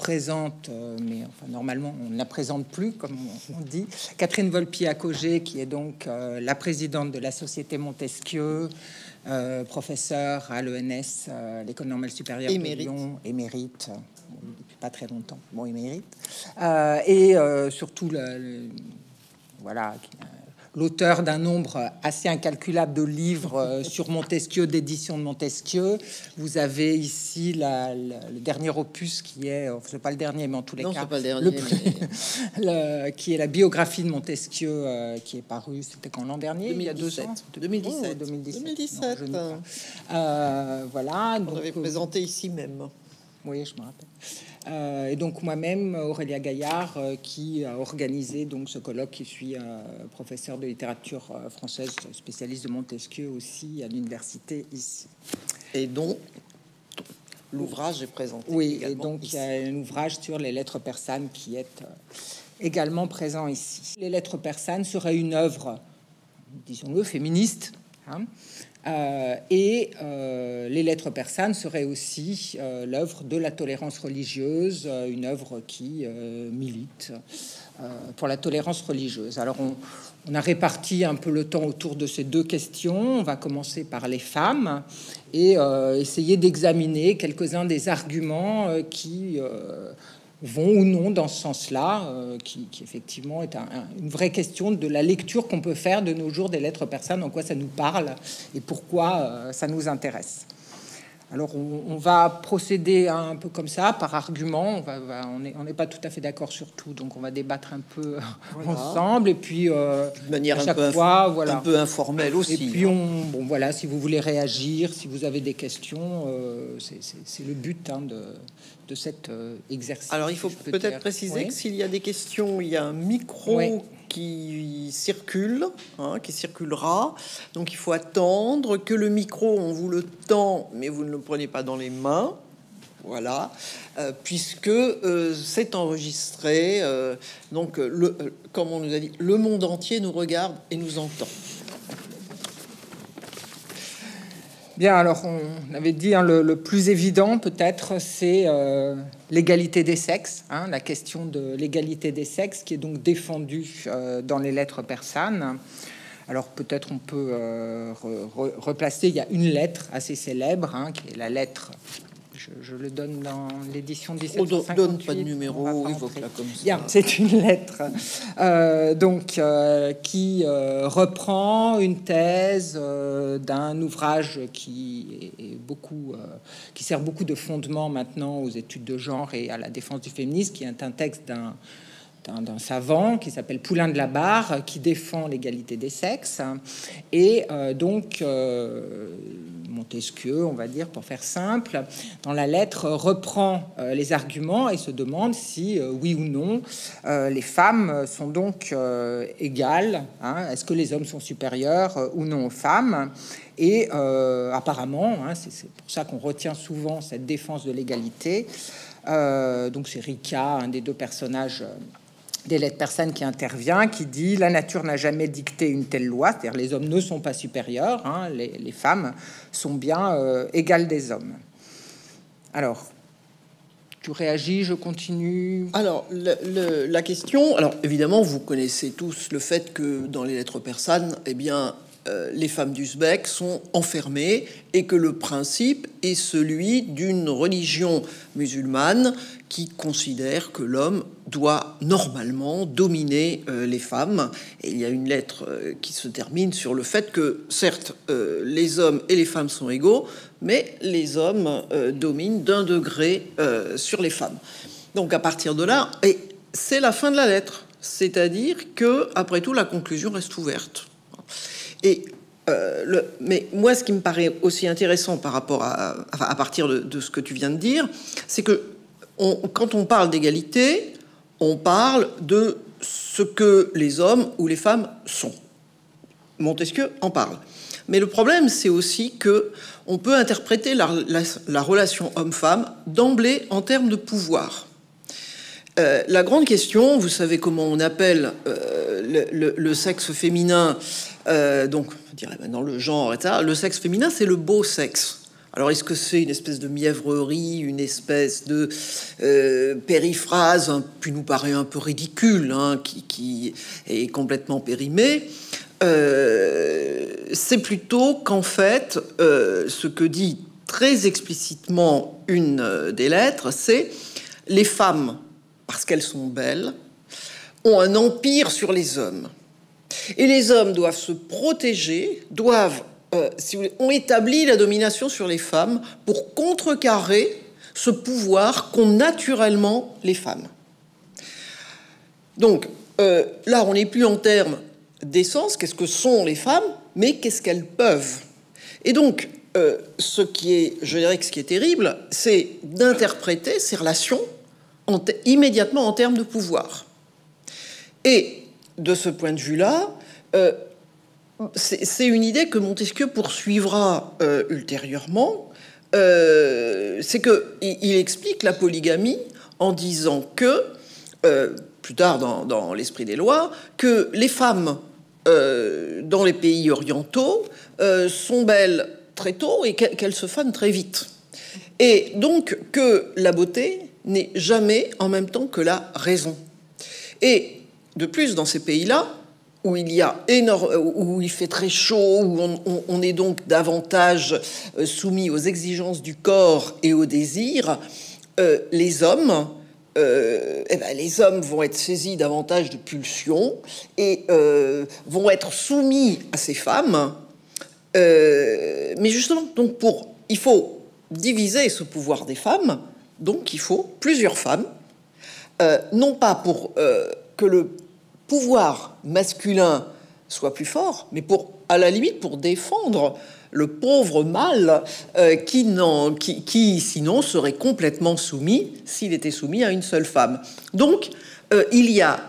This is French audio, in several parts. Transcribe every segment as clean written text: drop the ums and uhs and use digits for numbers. présente, mais enfin, normalement on ne la présente plus, comme on dit, Catherine Volpilhac-Auger, qui est donc la présidente de la Société Montesquieu, professeure à l'ENS, l'École normale supérieure émérite. De Lyon, émérite, depuis pas très longtemps, bon, émérite, et surtout voilà, l'auteur d'un nombre assez incalculable de livres sur Montesquieu, d'éditions de Montesquieu. Vous avez ici le dernier opus qui est, c'est pas le dernier, mais en tous les cas, pas le dernier, qui est la biographie de Montesquieu, qui est parue, c'était quand, l'an dernier, 2017. Il y a 2 ans, 2017. Oh, 2017. Non, voilà. On donc, avait présenté ici même. Oui, je me rappelle. Et donc moi-même, Aurélia Gaillard, qui a organisé donc ce colloque, qui suis professeur de littérature française, spécialiste de Montesquieu aussi à l'université ici. Et donc l'ouvrage est présenté. Oui, et donc ici. Il y a un ouvrage sur les lettres persanes qui est également présent ici. Les lettres persanes seraient une œuvre, disons-le, féministe. Hein, les lettres persanes seraient aussi l'œuvre de la tolérance religieuse, une œuvre qui milite pour la tolérance religieuse. Alors on a réparti un peu le temps autour de ces deux questions. On va commencer par les femmes et essayer d'examiner quelques-uns des arguments qui vont ou non dans ce sens-là, qui effectivement est une vraie question de la lecture qu'on peut faire de nos jours des lettres persanes, en quoi ça nous parle et pourquoi ça nous intéresse. Alors on va procéder un peu comme ça, par argument, on n'est pas tout à fait d'accord sur tout, donc on va débattre un peu ensemble, et puis de manière à chaque fois, voilà, un peu informelle aussi. Et puis bon voilà, si vous voulez réagir, si vous avez des questions, c'est le but hein, de cet exercice. Alors il faut peut-être préciser que s'il y a des questions, il y a un micro qui circule, hein, qui circulera. Donc il faut attendre que le micro, on vous le tend, mais vous ne le prenez pas dans les mains, voilà, puisque c'est enregistré. Donc, comme on nous a dit, le monde entier nous regarde et nous entend. Bien, alors on avait dit hein, le plus évident peut-être, c'est l'égalité des sexes, hein, la question de l'égalité des sexes qui est donc défendue dans les lettres persanes. Alors peut-être on peut replacer, il y a une lettre assez célèbre, hein, qui est la lettre, je le donne dans l'édition 1758. On ne donne pas de numéro, il faut que là comme ça. C'est une lettre qui reprend une thèse d'un ouvrage qui sert beaucoup de fondement maintenant aux études de genre et à la défense du féminisme, qui est un texte d'un savant qui s'appelle Poulain de la Barre, qui défend l'égalité des sexes. Et Montesquieu, on va dire, pour faire simple, dans la lettre, reprend les arguments et se demande si, oui ou non, les femmes sont donc égales. Hein, est-ce que les hommes sont supérieurs ou non aux femmes? Et apparemment, hein, c'est pour ça qu'on retient souvent cette défense de l'égalité. Donc c'est Rica, un des deux personnages des lettres persanes, qui intervient, qui dit « La nature n'a jamais dicté une telle loi », c'est-à-dire les hommes ne sont pas supérieurs, hein, les femmes sont bien égales des hommes. Alors, tu réagis, je continue. Alors, la question, alors évidemment, vous connaissez tous le fait que dans les lettres persanes, eh bien, les femmes d'Uzbek sont enfermées et que le principe est celui d'une religion musulmane qui considère que l'homme doit normalement dominer les femmes. Et il y a une lettre qui se termine sur le fait que, certes, les hommes et les femmes sont égaux, mais les hommes dominent d'un degré sur les femmes. Donc à partir de là, et c'est la fin de la lettre, c'est-à-dire que, après tout, la conclusion reste ouverte. Et mais moi, ce qui me paraît aussi intéressant par rapport à partir de ce que tu viens de dire, c'est que quand on parle d'égalité, on parle de ce que les hommes ou les femmes sont. Montesquieu en parle. Mais le problème, c'est aussi que on peut interpréter la relation homme-femme d'emblée en termes de pouvoir. La grande question, vous savez comment on appelle le sexe féminin, donc on dirait maintenant le genre, etc. Le sexe féminin, c'est le beau sexe. Alors, est-ce que c'est une espèce de mièvrerie, une espèce de périphrase, hein, qui nous paraît un peu ridicule, hein, qui est complètement périmée? C'est plutôt qu'en fait, ce que dit très explicitement une des lettres, c'est « Les femmes, parce qu'elles sont belles, ont un empire sur les hommes. Et les hommes doivent se protéger, doivent... » si vous voulez, on établit la domination sur les femmes pour contrecarrer ce pouvoir qu'ont naturellement les femmes. Donc, là, on n'est plus en termes d'essence, qu'est-ce que sont les femmes, mais qu'est-ce qu'elles peuvent. Et donc, ce qui est, je dirais que ce qui est terrible, c'est d'interpréter ces relations immédiatement en termes de pouvoir. Et, de ce point de vue-là, c'est une idée que Montesquieu poursuivra ultérieurement. C'est qu'il explique la polygamie en disant que, plus tard dans l'Esprit des lois, que les femmes dans les pays orientaux sont belles très tôt et qu'elles se fanent très vite. Et donc que la beauté n'est jamais en même temps que la raison. Et de plus, dans ces pays-là, où il y a où il fait très chaud, où on est donc davantage soumis aux exigences du corps et aux désirs, les hommes vont être saisis davantage de pulsions et vont être soumis à ces femmes. Mais justement, donc il faut diviser ce pouvoir des femmes, donc il faut plusieurs femmes, non pas pour que le pouvoir masculin soit plus fort, mais pour, à la limite, pour défendre le pauvre mâle qui sinon serait complètement soumis s'il était soumis à une seule femme. Donc, il y a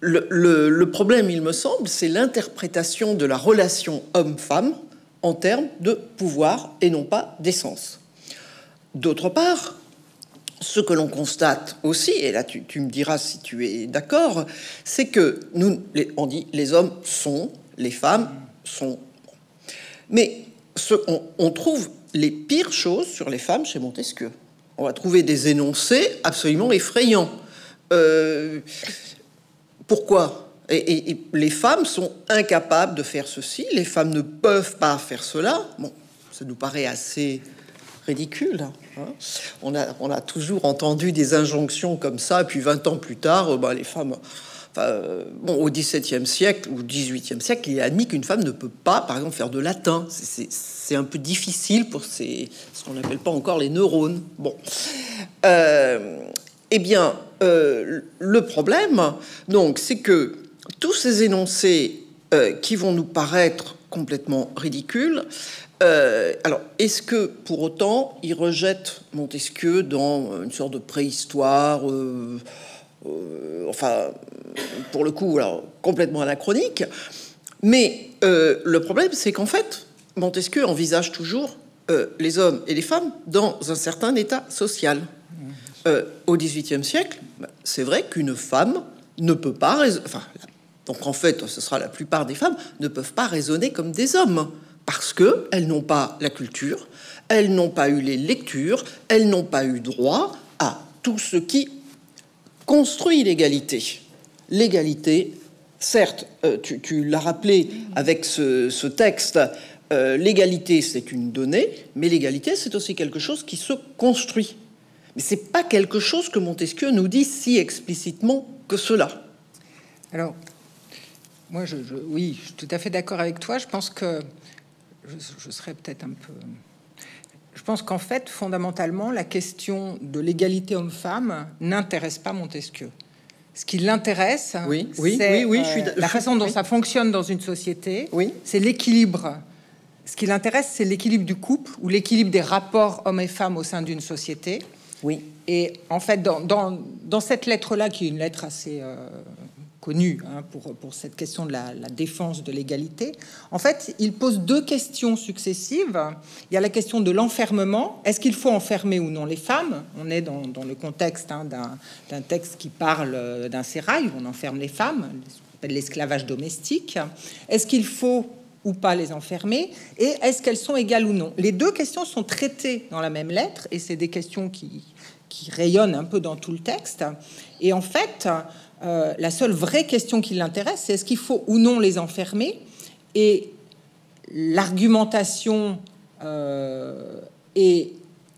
le problème, il me semble, c'est l'interprétation de la relation homme-femme en termes de pouvoir et non pas d'essence. D'autre part, ce que l'on constate aussi, et là tu me diras si tu es d'accord, c'est que on dit les hommes sont, les femmes sont. Mais on trouve les pires choses sur les femmes chez Montesquieu. On va trouver des énoncés absolument effrayants. Pourquoi ? Et les femmes sont incapables de faire ceci, les femmes ne peuvent pas faire cela. Bon, ça nous paraît assez... ridicule. Hein. On a toujours entendu des injonctions comme ça, et puis 20 ans plus tard, les femmes... bon, au XVIIe siècle ou XVIIIe siècle, il est admis qu'une femme ne peut pas, par exemple, faire de latin. C'est un peu difficile pour ce qu'on n'appelle pas encore les neurones. Bon. Eh bien, le problème, donc, c'est que tous ces énoncés qui vont nous paraître complètement ridicules... alors, est-ce que, pour autant, il rejette Montesquieu dans une sorte de préhistoire, enfin, pour le coup, alors, complètement anachronique? Mais le problème, c'est qu'en fait, Montesquieu envisage toujours les hommes et les femmes dans un certain état social. Au XVIIIe siècle, c'est vrai qu'une femme ne peut pas... Enfin, donc, en fait, ce sera la plupart des femmes ne peuvent pas raisonner comme des hommes. Parce qu'elles n'ont pas la culture, elles n'ont pas eu les lectures, elles n'ont pas eu droit à tout ce qui construit l'égalité. L'égalité, certes, tu l'as rappelé avec ce texte, l'égalité c'est une donnée, mais l'égalité c'est aussi quelque chose qui se construit. Mais ce n'est pas quelque chose que Montesquieu nous dit si explicitement que cela. Alors, moi, oui, je suis tout à fait d'accord avec toi, je pense que... Je serais peut-être un peu... Je pense qu'en fait, fondamentalement, la question de l'égalité homme-femme n'intéresse pas Montesquieu. Ce qui l'intéresse, la façon dont ça fonctionne dans une société, c'est l'équilibre. Ce qui l'intéresse, c'est l'équilibre du couple ou l'équilibre des rapports hommes et femmes au sein d'une société. Oui. Et en fait, dans cette lettre-là, qui est une lettre assez... connu hein, pour cette question de la défense de l'égalité. En fait, il pose deux questions successives. Il y a la question de l'enfermement. Est-ce qu'il faut enfermer ou non les femmes? On est dans le contexte hein, d'un texte qui parle d'un sérail où on enferme les femmes, ce qu'on appelle l'esclavage domestique. Est-ce qu'il faut ou pas les enfermer, et est-ce qu'elles sont égales ou non? Les deux questions sont traitées dans la même lettre, et c'est des questions qui rayonnent un peu dans tout le texte. Et en fait, la seule vraie question qui l'intéresse, c'est est-ce qu'il faut ou non les enfermer? Et l'argumentation est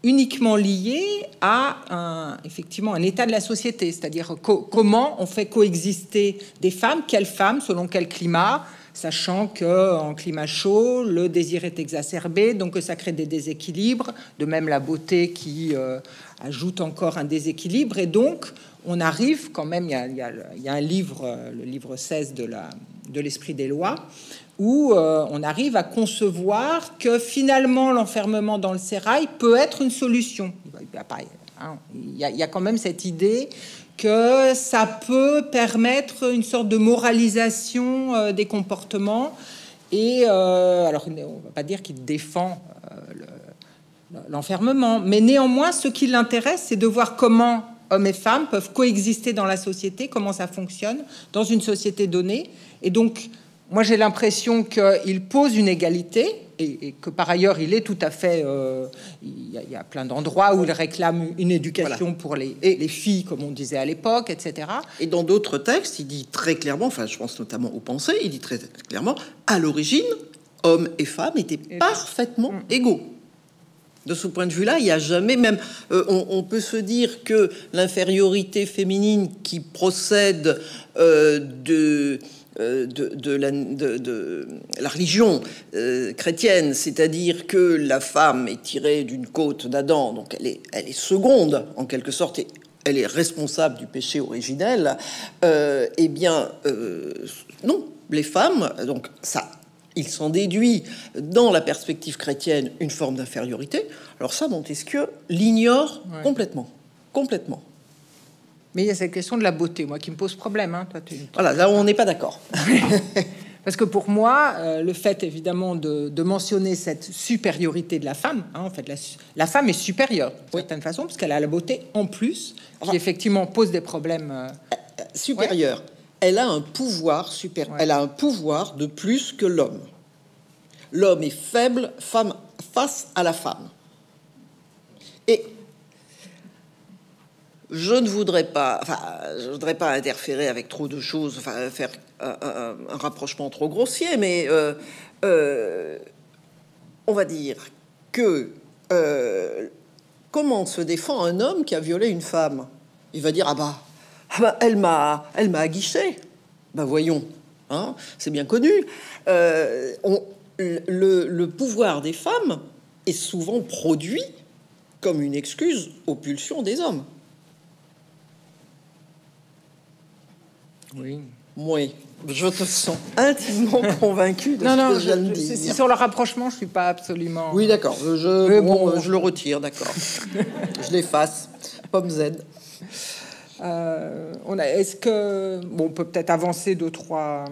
uniquement liée à effectivement un état de la société, c'est-à-dire comment on fait coexister des femmes, selon quel climat, sachant qu'en climat chaud, le désir est exacerbé, donc que ça crée des déséquilibres, de même la beauté qui ajoute encore un déséquilibre, et donc on arrive quand même, il y a un livre, le livre 16 de l'Esprit des lois, où on arrive à concevoir que finalement l'enfermement dans le sérail peut être une solution. Il y a quand même cette idée que ça peut permettre une sorte de moralisation des comportements. Et alors, on ne va pas dire qu'il défend l'enfermement, mais néanmoins, ce qui l'intéresse, c'est de voir comment hommes et femmes peuvent coexister dans la société, comment ça fonctionne dans une société donnée. Et donc, moi, j'ai l'impression qu'il pose une égalité et que, par ailleurs, il est tout à fait... il y a plein d'endroits où il réclame une éducation pour les filles, comme on disait à l'époque, etc. Et dans d'autres textes, il dit très clairement, enfin, je pense notamment aux Pensées, il dit très clairement, à l'origine, hommes et femmes étaient parfaitement égaux. De ce point de vue-là, il n'y a jamais... Même, on peut se dire que l'infériorité féminine qui procède de la religion chrétienne, c'est-à-dire que la femme est tirée d'une côte d'Adam, donc elle est seconde, en quelque sorte, et elle est responsable du péché originel, eh bien, non, les femmes, donc ça, il s'en déduit, dans la perspective chrétienne, une forme d'infériorité. Alors ça, Montesquieu l'ignore complètement. Mais il y a cette question de la beauté, moi, qui me pose problème. Hein. Toi, voilà, là où on n'est pas d'accord. Parce que pour moi, le fait, évidemment, de mentionner cette supériorité de la femme, hein, en fait, la femme est supérieure, d'une certaine façon, parce qu'elle a la beauté en plus, qui, effectivement, pose des problèmes... supérieure. Ouais. Elle a un pouvoir supérieur. Ouais. Elle a un pouvoir de plus que l'homme. L'homme est faible face à la femme. Et... Je ne voudrais pas interférer avec trop de choses, enfin, faire un rapprochement trop grossier, mais on va dire que comment se défend un homme qui a violé une femme? Il va dire ah bah elle m'a aguiché. Ben voyons, hein, c'est bien connu. Le pouvoir des femmes est souvent produit comme une excuse aux pulsions des hommes. Oui. Oui, je te sens intimement convaincue de ce que je viens de dire. Si sur le rapprochement, je ne suis pas absolument... Oui, d'accord. Je le retire, d'accord. Je l'efface. Pomme Z. Est-ce que... Bon, on peut peut-être avancer deux, trois...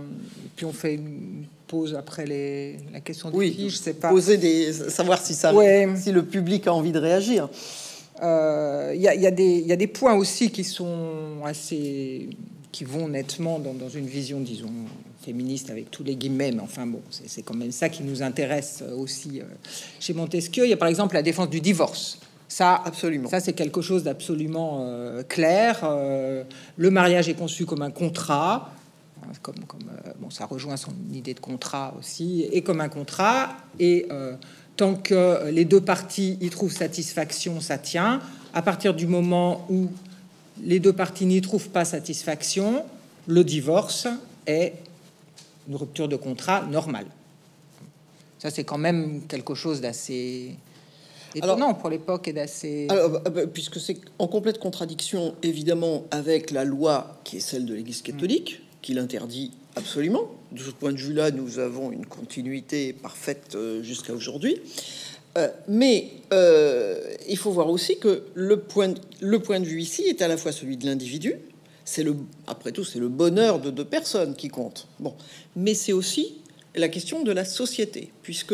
Puis on fait une pause après la question des filles, je ne sais pas. Poser des... Savoir si, si le public a envie de réagir. Il y a des points aussi qui sont assez... qui vont nettement dans une vision, disons, féministe, avec tous les guillemets, mais enfin bon, c'est quand même ça qui nous intéresse aussi chez Montesquieu. Il y a par exemple la défense du divorce. Ça, absolument. Ça, c'est quelque chose d'absolument clair. Le mariage est conçu comme un contrat, bon, ça rejoint son idée de contrat aussi, et comme un contrat, et tant que les deux parties y trouvent satisfaction, ça tient. À partir du moment où les deux parties n'y trouvent pas satisfaction, le divorce est une rupture de contrat normale. Ça, c'est quand même quelque chose d'assez étonnant pour l'époque et d'assez... Puisque c'est en complète contradiction, évidemment, avec la loi qui est celle de l'Église catholique, qui l'interdit absolument. De ce point de vue-là, nous avons une continuité parfaite jusqu'à aujourd'hui. Il faut voir aussi que le point de vue ici est à la fois celui de l'individu, après tout, c'est le bonheur de deux personnes qui compte. Bon, mais c'est aussi la question de la société, puisque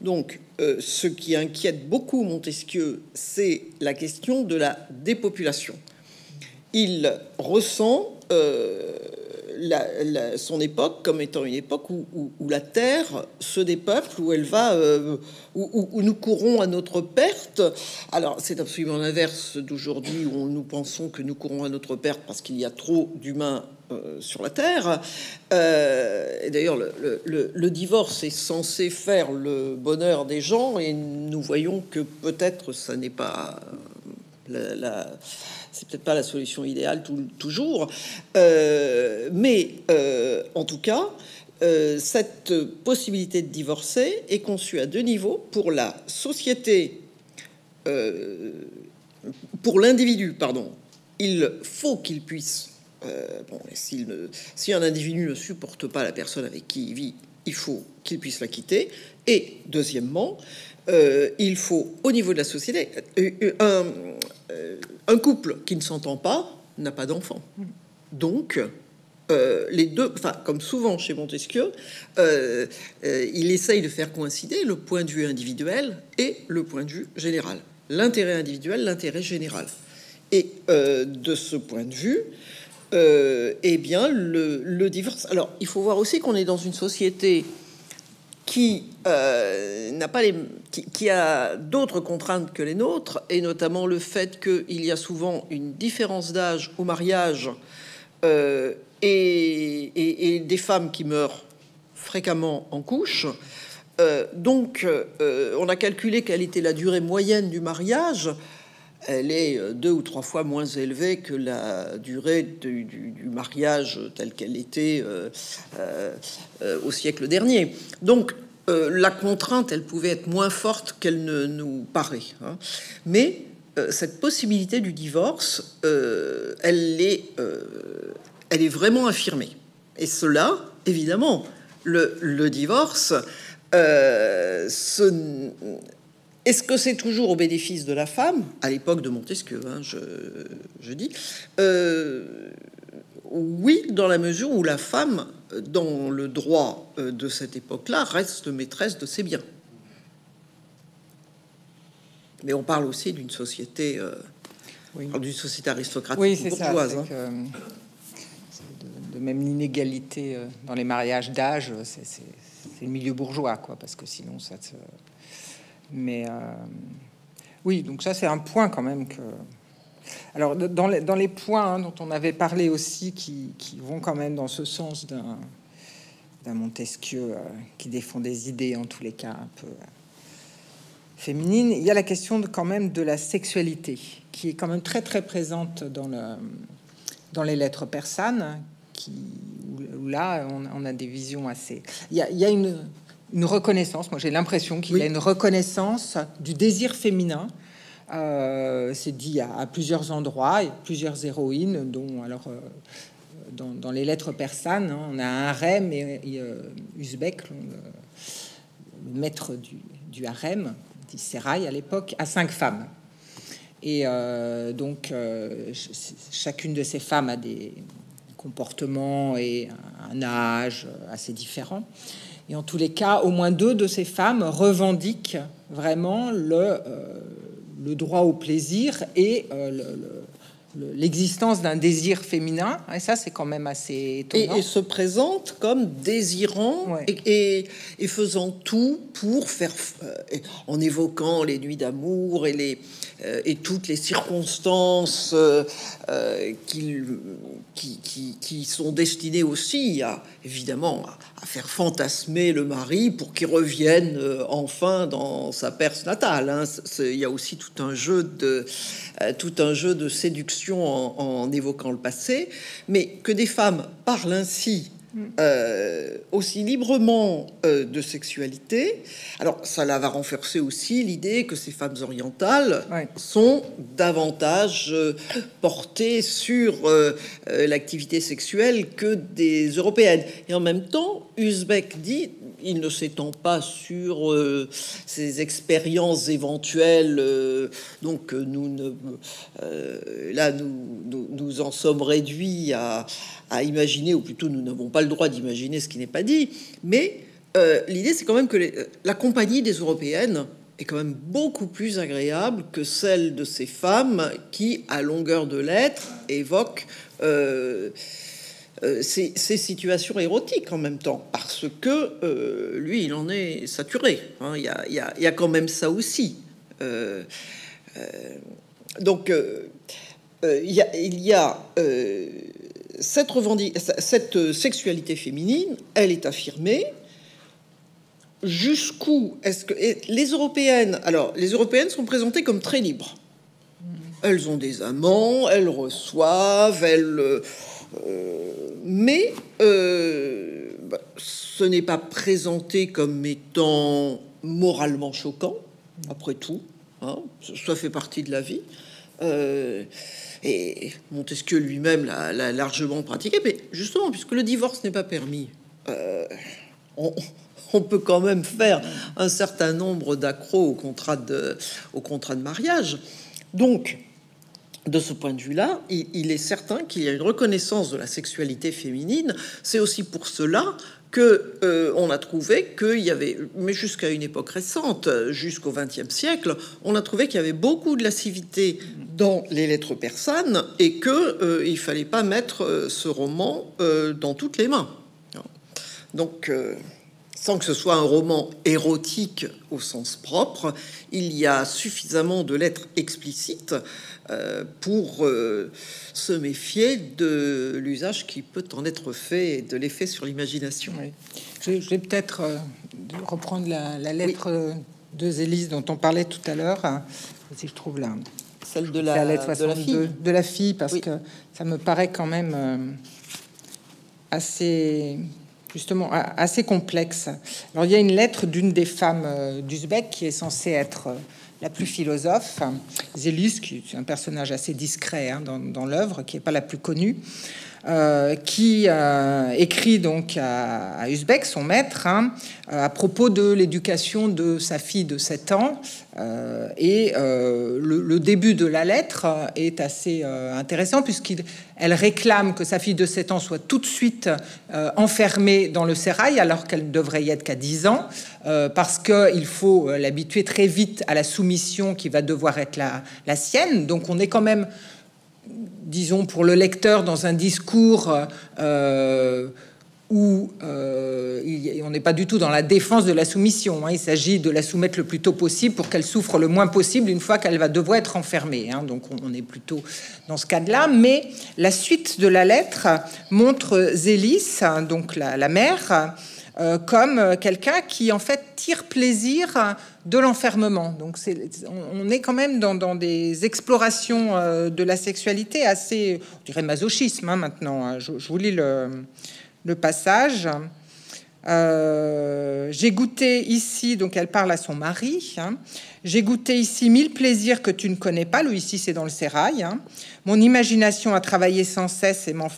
donc ce qui inquiète beaucoup Montesquieu, c'est la question de la dépopulation. Il ressent son époque comme étant une époque où la terre se dépeuple, où elle va, où nous courons à notre perte. Alors c'est absolument l'inverse d'aujourd'hui où nous pensons que nous courons à notre perte parce qu'il y a trop d'humains sur la terre. Et d'ailleurs, le divorce est censé faire le bonheur des gens, et nous voyons que peut-être ça n'est pas c'est peut-être pas la solution idéale toujours, mais en tout cas, cette possibilité de divorcer est conçue à deux niveaux: pour la société, pour l'individu, pardon. Il faut qu'il puisse, si un individu ne supporte pas la personne avec qui il vit, il faut qu'il puisse la quitter. Et deuxièmement, il faut, au niveau de la société, un couple qui ne s'entend pas n'a pas d'enfant. Donc, les deux, enfin, comme souvent chez Montesquieu, il essaye de faire coïncider le point de vue individuel et le point de vue général. L'intérêt individuel, l'intérêt général. Et de ce point de vue, eh bien, le divorce... Alors, il faut voir aussi qu'on est dans une société qui a d'autres contraintes que les nôtres, et notamment le fait qu'il y a souvent une différence d'âge au mariage, et des femmes qui meurent fréquemment en couche. Donc, on a calculé quelle était la durée moyenne du mariage. Elle est 2 ou 3 fois moins élevée que la durée du mariage telle qu'elle était au siècle dernier. Donc, la contrainte, elle pouvait être moins forte qu'elle ne nous paraît. Hein. Mais cette possibilité du divorce, elle est vraiment affirmée. Et cela, évidemment, le divorce... Est-ce que c'est toujours au bénéfice de la femme, à l'époque de Montesquieu, hein, je dis, oui, dans la mesure où la femme, dans le droit de cette époque-là, reste maîtresse de ses biens. Mais on parle aussi d'une société, oui, d'une société aristocratique, oui, c'est bourgeoise. Ça, hein. De même l'inégalité dans les mariages d'âge, c'est le milieu bourgeois, quoi, parce que sinon ça... Mais oui, donc ça c'est un point quand même que... Alors dans les points, hein, dont on avait parlé aussi, qui vont quand même dans ce sens d'un Montesquieu qui défend des idées en tous les cas un peu féminines, il y a la question de, quand même, de la sexualité, qui est quand même très très présente dans les lettres persanes, où là on a des visions assez... Il y a une reconnaissance, moi j'ai l'impression qu'il, oui, y a une reconnaissance du désir féminin. C'est dit à plusieurs endroits, et plusieurs héroïnes, dont, alors, dans les lettres persanes, hein, on a un harem, et Uzbek, le maître du harem, on dit Seraï à l'époque, à 5 femmes. Et donc, chacune de ces femmes a des comportements et un âge assez différents. Et en tous les cas, au moins 2 de ces femmes revendiquent vraiment le droit au plaisir et l'existence d'un désir féminin. Et ça, c'est quand même assez étonnant. Et se présentent comme désirants, ouais, et faisant tout pour faire... en évoquant les nuits d'amour et toutes les circonstances qui sont destinées aussi, à faire fantasmer le mari pour qu'il revienne enfin dans sa Perse natale. Hein. Il y a aussi tout un jeu de séduction en évoquant le passé, mais que des femmes parlent ainsi aussi librement de sexualité. Alors, ça va renforcer aussi l'idée que ces femmes orientales, ouais, sont davantage portées sur l'activité sexuelle que des européennes. Et en même temps, Uzbek dit, il ne s'étend pas sur ces expériences éventuelles. Donc, nous en sommes réduits à imaginer, ou plutôt nous n'avons pas le droit d'imaginer ce qui n'est pas dit, mais l'idée c'est quand même que la compagnie des Européennes est quand même beaucoup plus agréable que celle de ces femmes qui, à longueur de lettres, évoquent ces situations érotiques en même temps, parce que lui, il en est saturé. Hein, il y a quand même ça aussi. Donc, il y a cette sexualité féminine, elle est affirmée. Jusqu'où est-ce que les Européennes... Alors, les Européennes sont présentées comme très libres. Elles ont des amants, elles reçoivent, elles... mais ce n'est pas présenté comme étant moralement choquant, après tout. Hein, ça fait partie de la vie. Et Montesquieu lui-même l'a largement pratiqué. Mais justement, puisque le divorce n'est pas permis... On peut quand même faire un certain nombre d'accros au contrat de mariage. Donc, de ce point de vue-là, il est certain qu'il y a une reconnaissance de la sexualité féminine. C'est aussi pour cela que on a trouvé qu'il y avait, mais jusqu'à une époque récente, jusqu'au XXe siècle, on a trouvé qu'il y avait beaucoup de lascivité dans les lettres persanes et qu'il ne fallait pas mettre ce roman dans toutes les mains. Donc... sans que ce soit un roman érotique au sens propre, il y a suffisamment de lettres explicites pour se méfier de l'usage qui peut en être fait et de l'effet sur l'imagination. Oui. Je vais peut-être reprendre la lettre de Zélis dont on parlait tout à l'heure, si je trouve là. Celle de la lettre 62 de la fille, parce que ça me paraît quand même assez... justement assez complexe. Alors, il y a une lettre d'une des femmes d'Uzbek qui est censée être la plus philosophe, Zélis, qui est un personnage assez discret hein, dans l'œuvre, qui n'est pas la plus connue, qui écrit donc à Uzbek, son maître, hein, à propos de l'éducation de sa fille de 7 ans. Le début de la lettre est assez intéressant, puisqu'elle réclame que sa fille de 7 ans soit tout de suite enfermée dans le sérail, alors qu'elle ne devrait y être qu'à 10 ans, parce qu'il faut l'habituer très vite à la soumission qui va devoir être la sienne. Donc on est quand même, disons, pour le lecteur, dans un discours... où on n'est pas du tout dans la défense de la soumission. Hein. Il s'agit de la soumettre le plus tôt possible pour qu'elle souffre le moins possible une fois qu'elle va devoir être enfermée. Hein. Donc on est plutôt dans ce cadre-là. Mais la suite de la lettre montre Zélis, hein, donc la mère, comme quelqu'un qui en fait tire plaisir de l'enfermement. Donc on est quand même dans des explorations de la sexualité assez, on dirait masochisme hein, maintenant. Je vous lis le passage. J'ai goûté ici, donc elle parle à son mari, hein, j'ai goûté ici 1000 plaisirs que tu ne connais pas, le ici c'est dans le sérail, hein. Mon imagination a travaillé sans cesse et m'en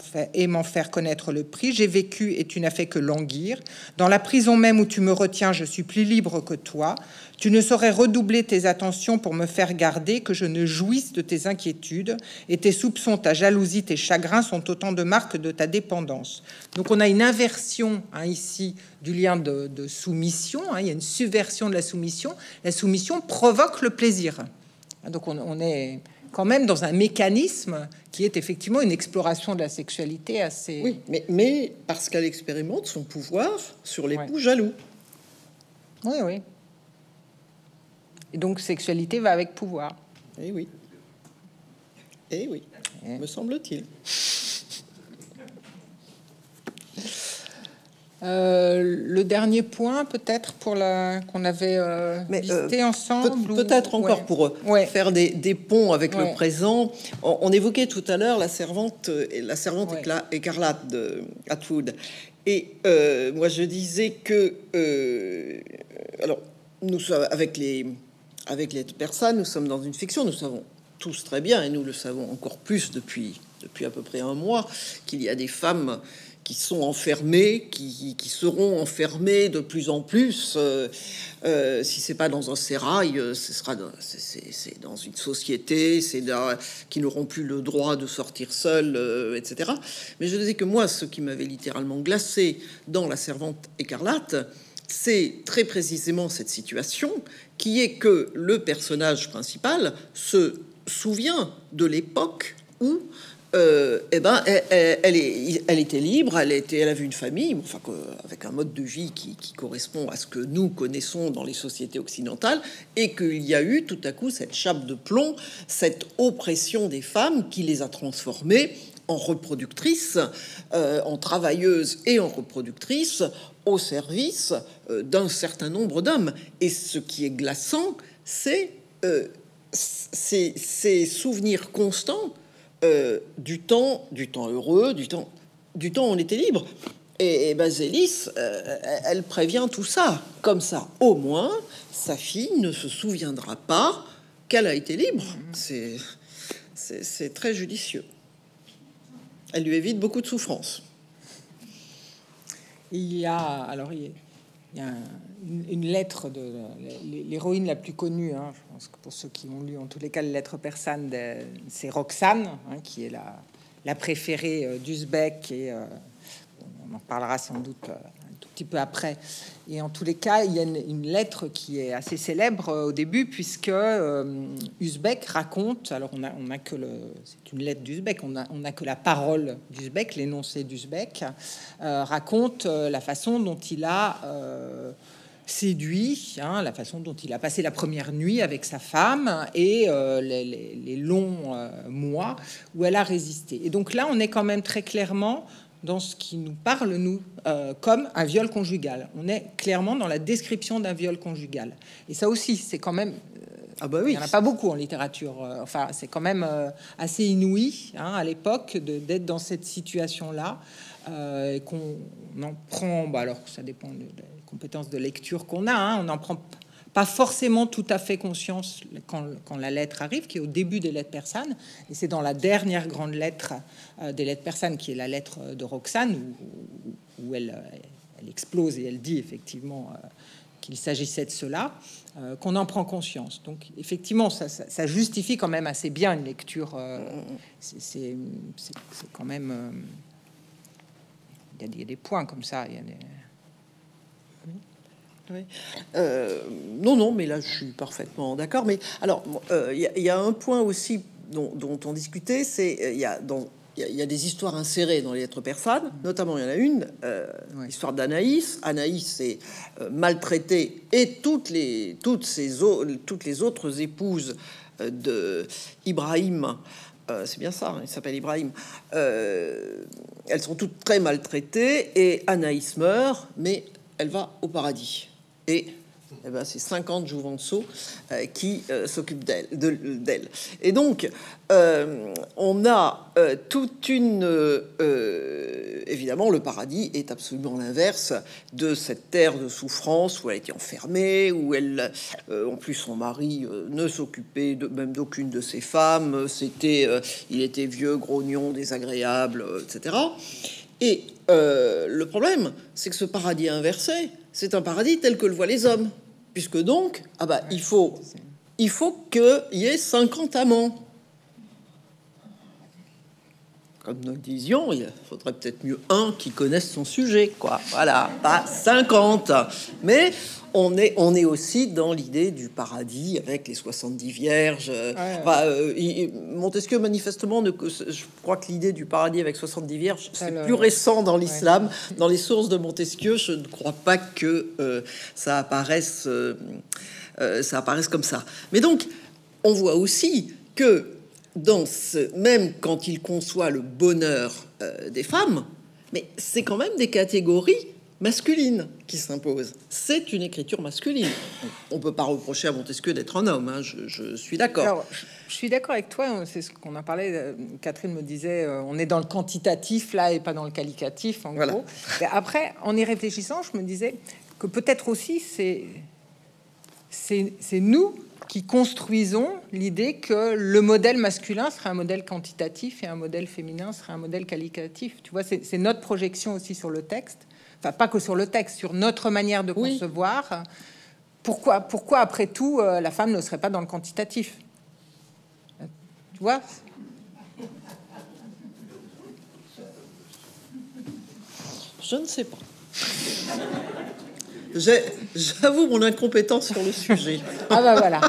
faire connaître le prix, j'ai vécu et tu n'as fait que languir, dans la prison même où tu me retiens je suis plus libre que toi, tu ne saurais redoubler tes attentions pour me faire garder que je ne jouisse de tes inquiétudes et tes soupçons, ta jalousie, tes chagrins sont autant de marques de ta dépendance. Donc on a une inversion hein, ici du lien de soumission, hein, il y a une subversion de la soumission provoque le plaisir. Donc on est quand même dans un mécanisme qui est effectivement une exploration de la sexualité assez... Oui, mais parce qu'elle expérimente son pouvoir sur l'époux jaloux. Oui, oui. Et donc, sexualité va avec pouvoir. Eh oui. Eh oui, me semble-t-il. Le dernier point, peut-être, pour qu'on avait listé ensemble... Peut-être encore pour faire des ponts avec le présent. On évoquait tout à l'heure la servante écarlate de Atwood. Et moi, je disais que... alors, nous sommes avec les personnes, nous sommes dans une fiction, nous savons tous très bien, et nous le savons encore plus depuis à peu près un mois, qu'il y a des femmes qui sont enfermées, qui seront enfermées de plus en plus. Si c'est pas dans un sérail, ce sera c'est dans une société, qui n'auront plus le droit de sortir seules, etc. Mais je disais que moi, ce qui m'avait littéralement glacé dans La Servante écarlate, c'est très précisément cette situation qui est que le personnage principal se souvient de l'époque où eh ben, elle était libre, elle avait une famille, enfin, avec un mode de vie qui correspond à ce que nous connaissons dans les sociétés occidentales, et qu'il y a eu tout à coup cette chape de plomb, cette oppression des femmes qui les a transformées en reproductrices, en travailleuses et en reproductrices au service d'un certain nombre d'hommes. Et ce qui est glaçant, c'est ces souvenirs constants du temps heureux, du temps où on était libre. Et Zélis, elle prévient tout ça. Comme ça, au moins, sa fille ne se souviendra pas qu'elle a été libre. C'est très judicieux. Elle lui évite beaucoup de souffrances. Il y a une lettre de l'héroïne la plus connue, hein, je pense que pour ceux qui ont lu en tous les cas les lettres persanes, c'est Roxane, hein, qui est la préférée d'Uzbek, et on en parlera sans doute un tout petit peu après. Et en tous les cas, il y a une lettre qui est assez célèbre au début, puisque Uzbek raconte, alors on a que c'est une lettre d'Uzbek, on a que la parole d'Uzbek, l'énoncé d'Uzbek, raconte la façon dont il a séduit, hein, la façon dont il a passé la première nuit avec sa femme, et les longs mois où elle a résisté. Et donc là, on est quand même très clairement dans ce qui nous parle, nous, comme un viol conjugal. On est clairement dans la description d'un viol conjugal. Et ça aussi, c'est quand même... ah bah oui. Il n'y en a pas beaucoup en littérature. Enfin, c'est quand même assez inouï, hein, à l'époque, d'être dans cette situation-là, et qu'on en prend... Bah, alors que ça dépend des compétences de lecture qu'on a, hein, on en prend... pas forcément tout à fait conscience quand la lettre arrive, qui est au début des lettres persanes, et c'est dans la dernière grande lettre des lettres persanes, qui est la lettre de Roxane, où elle explose et elle dit effectivement qu'il s'agissait de cela, qu'on en prend conscience. Donc effectivement, ça justifie quand même assez bien une lecture. C'est quand même... il y a des points comme ça, il y a des... Oui. Non, mais là je suis parfaitement d'accord. Mais alors, il y a un point aussi dont on discutait, c'est il y a des histoires insérées dans les lettres persanes, notamment il y en a une, l'histoire d'Anaïs. Anaïs est maltraitée, et toutes les autres épouses de Ibrahim. C'est bien ça, il s'appelle Ibrahim. Elles sont toutes très maltraitées, et Anaïs meurt, mais elle va au paradis. Et ben, c'est 50 Jouvenceaux qui s'occupent d'elle. Et donc, on a toute une... évidemment, le paradis est absolument l'inverse de cette terre de souffrance où elle était enfermée, où elle... en plus, son mari ne s'occupait même d'aucune de ses femmes. Il était vieux, grognon, désagréable, etc. Et le problème, c'est que ce paradis inversé, c'est un paradis tel que le voient les hommes. Puisque donc, il faut qu'il y ait 50 amants. Comme nous disions, il faudrait peut-être mieux un qui connaisse son sujet, quoi. Voilà, pas 50. Mais on est aussi dans l'idée du paradis avec les 70 vierges. Ouais. Enfin, Montesquieu, manifestement, je crois que l'idée du paradis avec 70 vierges, c'est plus récent dans l'islam. Ouais. Dans les sources de Montesquieu, je ne crois pas que ça apparaisse comme ça. Mais donc, on voit aussi que même quand il conçoit le bonheur des femmes, mais c'est quand même des catégories masculines qui s'imposent. C'est une écriture masculine. On peut pas reprocher à Montesquieu d'être un homme, hein, je suis d'accord. Alors, je suis d'accord avec toi, c'est ce qu'on a parlé, Catherine me disait, on est dans le quantitatif là et pas dans le qualitatif, en gros. Mais après, en y réfléchissant, je me disais que peut-être aussi c'est nous qui construisons l'idée que le modèle masculin serait un modèle quantitatif et un modèle féminin serait un modèle qualitatif. Tu vois, c'est notre projection aussi sur le texte. Enfin, pas que sur le texte, sur notre manière de concevoir. Pourquoi après tout, la femme ne serait pas dans le quantitatif? Tu vois? Je ne sais pas. J'avoue mon incompétence sur le sujet. Ah bah voilà.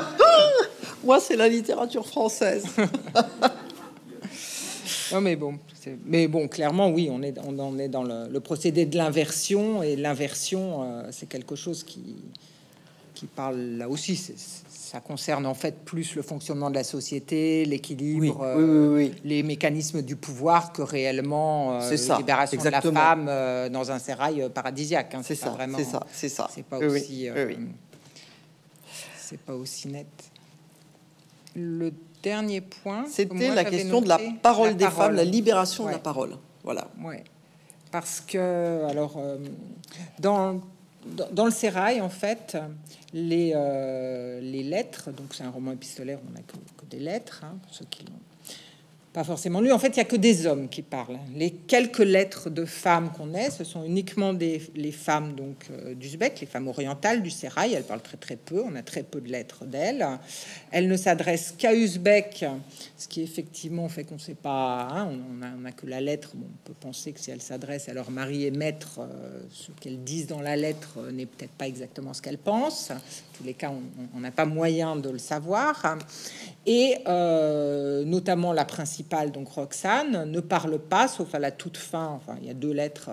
Moi, c'est la littérature française. Non, mais bon, clairement, oui, on est dans le procédé de l'inversion, et l'inversion, c'est quelque chose qui parle là aussi. Ça concerne en fait plus le fonctionnement de la société, l'équilibre, oui, oui. Les mécanismes du pouvoir que réellement la libération exactement. De la femme dans un sérail paradisiaque. Hein, c'est ça, c'est ça, c'est ça. C'est pas, oui. Pas aussi net. Le dernier point, c'était la question de la parole des femmes, la libération de la parole. Voilà. Ouais. Parce que, alors, dans le sérail, en fait, les lettres, donc c'est un roman épistolaire, on n'a que des lettres, hein, pour ceux qui l'ont pas forcément lu. En fait, il n'y a que des hommes qui parlent. Les quelques lettres de femmes qu'on ait, ce sont uniquement les femmes donc d'Uzbek, les femmes orientales du sérail. Elles parlent très très peu. On a très peu de lettres d'elles. Elles ne s'adressent qu'à Uzbek, ce qui effectivement fait qu'on ne sait pas. Hein, on a que la lettre. Bon, on peut penser que si elles s'adressent à leur mari et maître, ce qu'elles disent dans la lettre n'est peut-être pas exactement ce qu'elles pensent. En tous les cas, on n'a pas moyen de le savoir. Et notamment la principale, donc Roxane, ne parle pas, sauf à la toute fin, enfin il y a deux lettres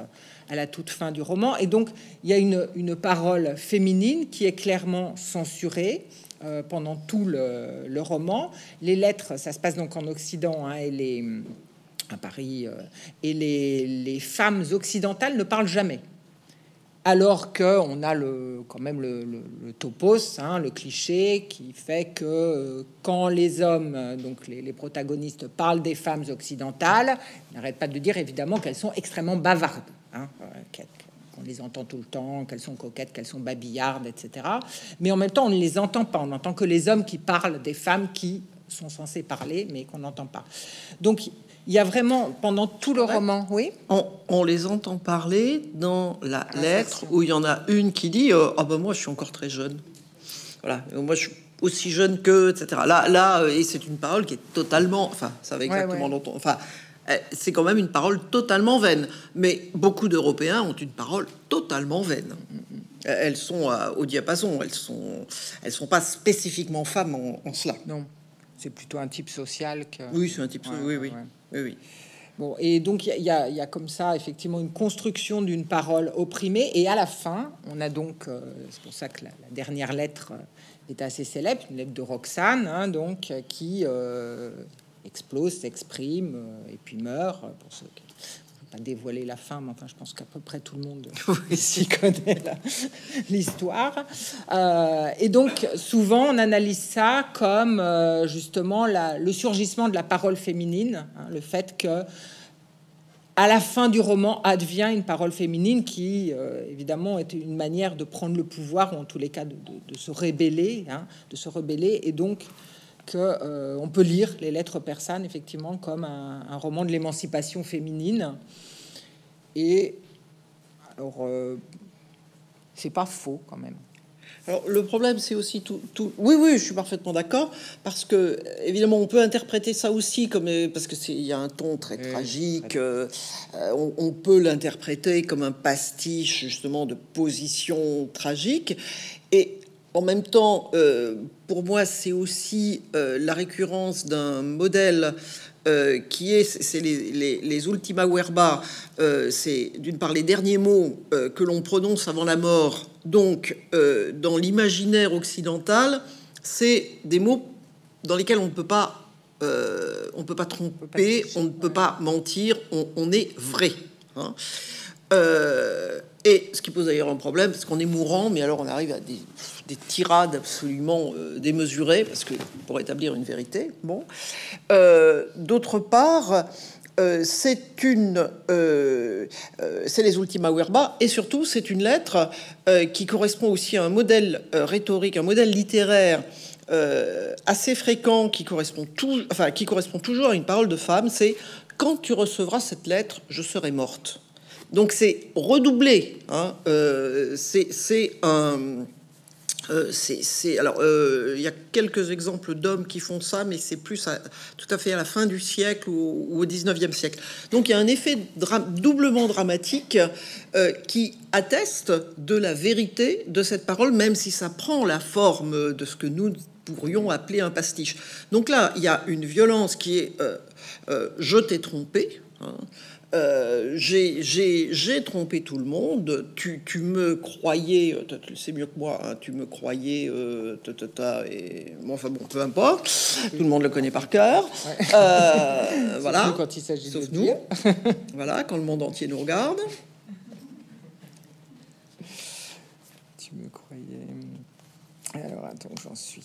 à la toute fin du roman, et donc il y a une parole féminine qui est clairement censurée pendant tout le roman. Les lettres, ça se passe donc en Occident, hein, à Paris, et les femmes occidentales ne parlent jamais. Alors qu'on a quand même le topos, hein, le cliché qui fait que quand les hommes, donc les protagonistes, parlent des femmes occidentales, ils n'arrêtent pas de dire évidemment qu'elles sont extrêmement bavardes, hein, qu'on les entend tout le temps, qu'elles sont coquettes, qu'elles sont babillardes, etc. Mais en même temps, on ne les entend pas, on n'entend que les hommes qui parlent des femmes qui sont censées parler, mais qu'on n'entend pas. Donc, il y a vraiment, pendant tout le roman, oui. On les entend parler dans la lettre où il y en a une qui dit « Ah ben moi, je suis encore très jeune. Voilà. Moi, je suis aussi jeune qu'eux, etc. » Là, et c'est une parole qui est totalement... Enfin, ça va exactement longtemps... Enfin, c'est quand même une parole totalement vaine. Mais beaucoup d'Européens ont une parole totalement vaine. Elles sont au diapason. Elles sont pas spécifiquement femmes en cela. Non. C'est plutôt un type social que... Oui, c'est un type social, oui. Bon, et donc, il y a comme ça, effectivement, une construction d'une parole opprimée. Et à la fin, on a donc... c'est pour ça que la dernière lettre est assez célèbre, une lettre de Roxane, hein, donc, qui explose, s'exprime, et puis meurt, pour ceux qui... Pas dévoiler la fin, mais enfin, je pense qu'à peu près tout le monde s'y connaît l'histoire. Et donc, souvent, on analyse ça comme justement le surgissement de la parole féminine, hein, le fait que, à la fin du roman, advient une parole féminine qui, évidemment, est une manière de prendre le pouvoir, ou en tous les cas de se rebeller, hein, et donc. Qu'on peut lire les lettres persanes effectivement comme un roman de l'émancipation féminine. Et alors, c'est pas faux quand même. Alors, le problème, c'est aussi tout. Oui, je suis parfaitement d'accord, parce que évidemment, on peut interpréter ça aussi comme parce que il y a un ton très tragique. On peut l'interpréter comme un pastiche justement de position tragique. Et en même temps, pour moi, c'est aussi la récurrence d'un modèle qui est, c'est les ultima verba, c'est d'une part les derniers mots que l'on prononce avant la mort. Donc, dans l'imaginaire occidental, c'est des mots dans lesquels on peut pas tromper, on ne peut pas mentir, on est vrai. Hein. Et ce qui pose d'ailleurs un problème, parce qu'on est mourant, mais alors on arrive à des tirades absolument démesurées, parce que pour établir une vérité, bon. D'autre part, c'est les ultima verba, et surtout c'est une lettre qui correspond aussi à un modèle rhétorique, un modèle littéraire assez fréquent, qui correspond toujours à une parole de femme. C'est quand tu recevras cette lettre, je serai morte. Donc c'est redoublé, hein. Alors, il y a quelques exemples d'hommes qui font ça, mais c'est plus tout à fait à la fin du siècle ou au 19e siècle. Donc il y a un effet doublement dramatique qui atteste de la vérité de cette parole, même si ça prend la forme de ce que nous pourrions appeler un pastiche. Donc là, il y a une violence qui est je t'ai trompé, hein, j'ai trompé tout le monde, tu me croyais, tu le sais mieux que moi, hein, tu me croyais, et bon, enfin bon, peu importe, tout le monde le connaît par cœur, ouais. Voilà, quand il s'agit de nous, voilà, quand le monde entier nous regarde. Tu me croyais, alors attends, j'en suis.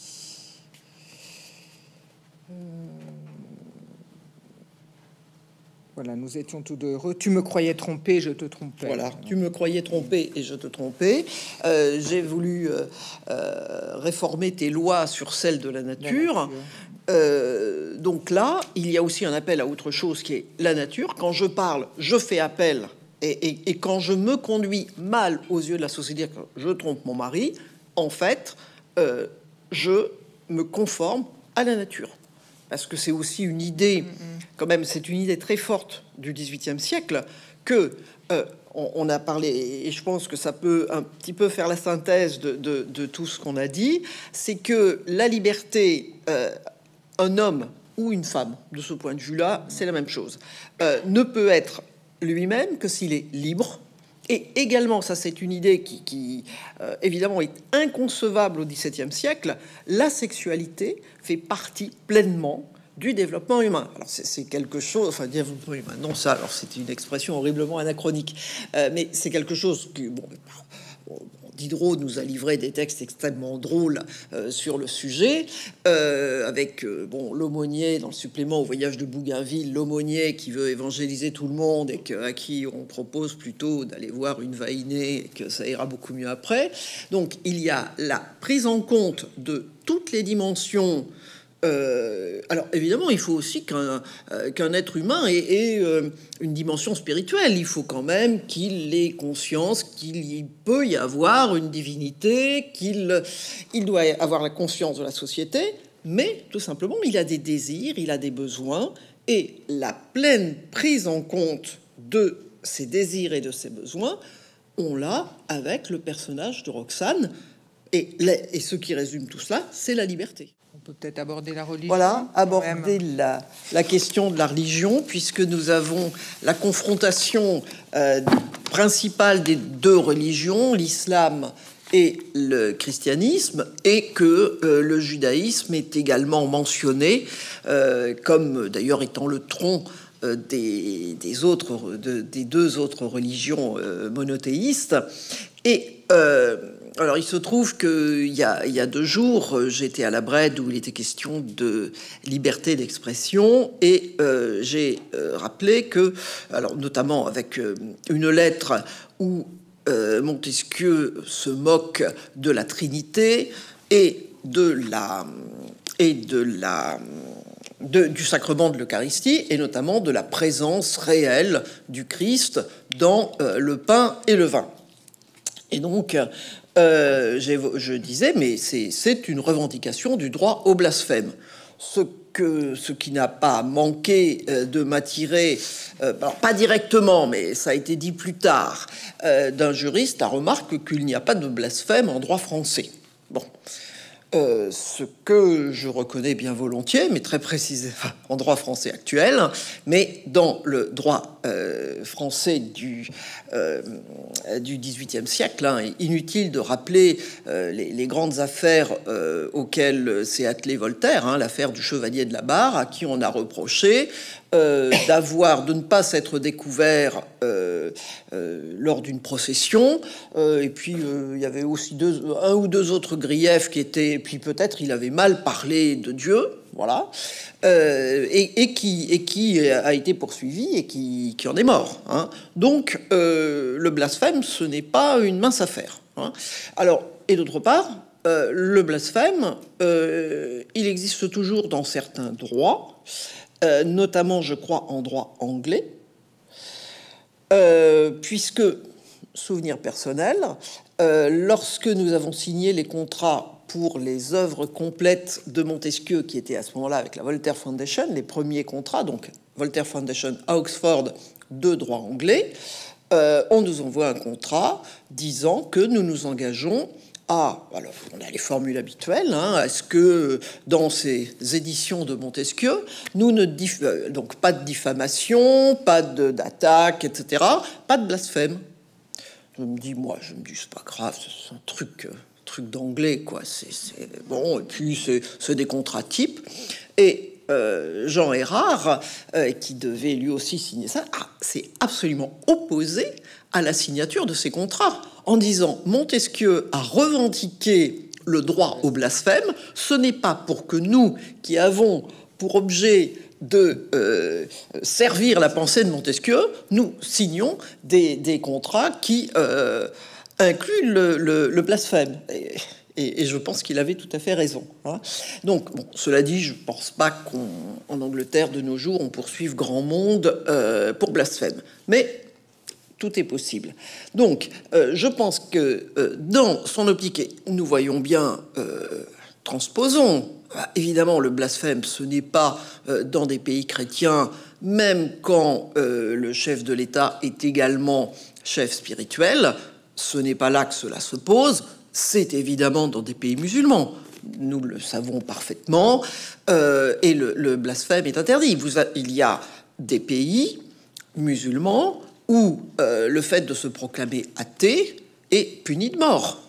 Voilà, nous étions tous deux heureux. Tu me croyais trompé, je te trompais. Voilà, tu me croyais trompé et je te trompais. J'ai voulu réformer tes lois sur celles de la nature. Donc là, il y a aussi un appel à autre chose qui est la nature. Quand je parle, je fais appel. Et quand je me conduis mal aux yeux de la société, quand je trompe mon mari, en fait, je me conforme à la nature. Parce que c'est aussi une idée, quand même, c'est une idée très forte du XVIIIe siècle, que on a parlé, et je pense que ça peut un petit peu faire la synthèse de tout ce qu'on a dit, c'est que la liberté, un homme ou une femme, de ce point de vue-là, c'est la même chose, ne peut être lui-même que s'il est libre. Et également, ça c'est une idée qui évidemment est inconcevable au XVIIe siècle, la sexualité fait partie pleinement du développement humain. Alors c'est quelque chose, enfin développement humain, non ça, alors c'est une expression horriblement anachronique, mais c'est quelque chose que, bon, Diderot nous a livré des textes extrêmement drôles sur le sujet, avec bon, l'aumônier dans le supplément au voyage de Bougainville, l'aumônier qui veut évangéliser tout le monde et à qui on propose plutôt d'aller voir une vainée et que ça ira beaucoup mieux après. Donc il y a la prise en compte de toutes les dimensions. Alors évidemment, il faut aussi qu'un être humain ait une dimension spirituelle. Il faut quand même qu'il ait conscience qu'il peut y avoir une divinité, qu'il doit avoir la conscience de la société, mais tout simplement, il a des désirs, il a des besoins, et la pleine prise en compte de ses désirs et de ses besoins, on l'a avec le personnage de Roxane. Et ce qui résume tout cela, c'est la liberté. On peut peut-être aborder la religion. Voilà, aborder la question de la religion, puisque nous avons la confrontation principale des deux religions, l'islam et le christianisme, et que le judaïsme est également mentionné, comme d'ailleurs étant le tronc des deux autres religions monothéistes. Et alors, il se trouve qu'il y a 2 jours, j'étais à la Brède où il était question de liberté d'expression, et j'ai rappelé que, alors notamment avec une lettre où Montesquieu se moque de la Trinité et du sacrement de l'Eucharistie, et notamment de la présence réelle du Christ dans le pain et le vin. Et donc, je disais, mais c'est une revendication du droit au blasphème. Ce qui n'a pas manqué de m'attirer, alors pas directement, mais ça a été dit plus tard, d'un juriste, la remarque qu'il n'y a pas de blasphème en droit français. Bon. Ce que je reconnais bien volontiers, mais très précisément en droit français actuel, mais dans le droit français du XVIIIe siècle, hein, inutile de rappeler les grandes affaires auxquelles s'est attelé Voltaire, hein, l'affaire du chevalier de la Barre, à qui on a reproché de ne pas s'être découvert lors d'une procession, et puis il y avait aussi un ou deux autres griefs qui étaient, et puis peut-être il avait mal parlé de Dieu, voilà, et qui a été poursuivi et qui en est mort, hein. Donc le blasphème, ce n'est pas une mince affaire, hein. Alors, et d'autre part, le blasphème, il existe toujours dans certains droits. Notamment, je crois, en droit anglais, puisque, souvenir personnel, lorsque nous avons signé les contrats pour les œuvres complètes de Montesquieu, qui étaient à ce moment-là avec la Voltaire Foundation, les premiers contrats, donc Voltaire Foundation à Oxford, de droit anglais, on nous envoie un contrat disant que nous nous engageons Ah, alors on a les formules habituelles. Hein. Est-ce que dans ces éditions de Montesquieu, nous ne donc pas de diffamation, pas d'attaque, etc., pas de blasphème. Je me dis, moi, c'est pas grave, c'est un truc d'anglais, quoi. C'est bon, et puis c'est des contrats types. Et Jean Herard, qui devait lui aussi signer ça, s'est absolument opposé à la signature de ces contrats, en disant « Montesquieu a revendiqué le droit au blasphème, ce n'est pas pour que nous, qui avons pour objet de servir la pensée de Montesquieu, nous signions des contrats qui incluent le blasphème ». Et je pense qu'il avait tout à fait raison. Hein. Donc, bon, cela dit, je ne pense pas qu'en Angleterre, de nos jours, on poursuive grand monde pour blasphème. Mais tout est possible. Donc, je pense que dans son optique, et nous voyons bien, transposons, évidemment, le blasphème, ce n'est pas dans des pays chrétiens, même quand le chef de l'État est également chef spirituel, ce n'est pas là que cela se pose, c'est évidemment dans des pays musulmans. Nous le savons parfaitement, et le blasphème est interdit. Il y a des pays musulmans où le fait de se proclamer athée est puni de mort.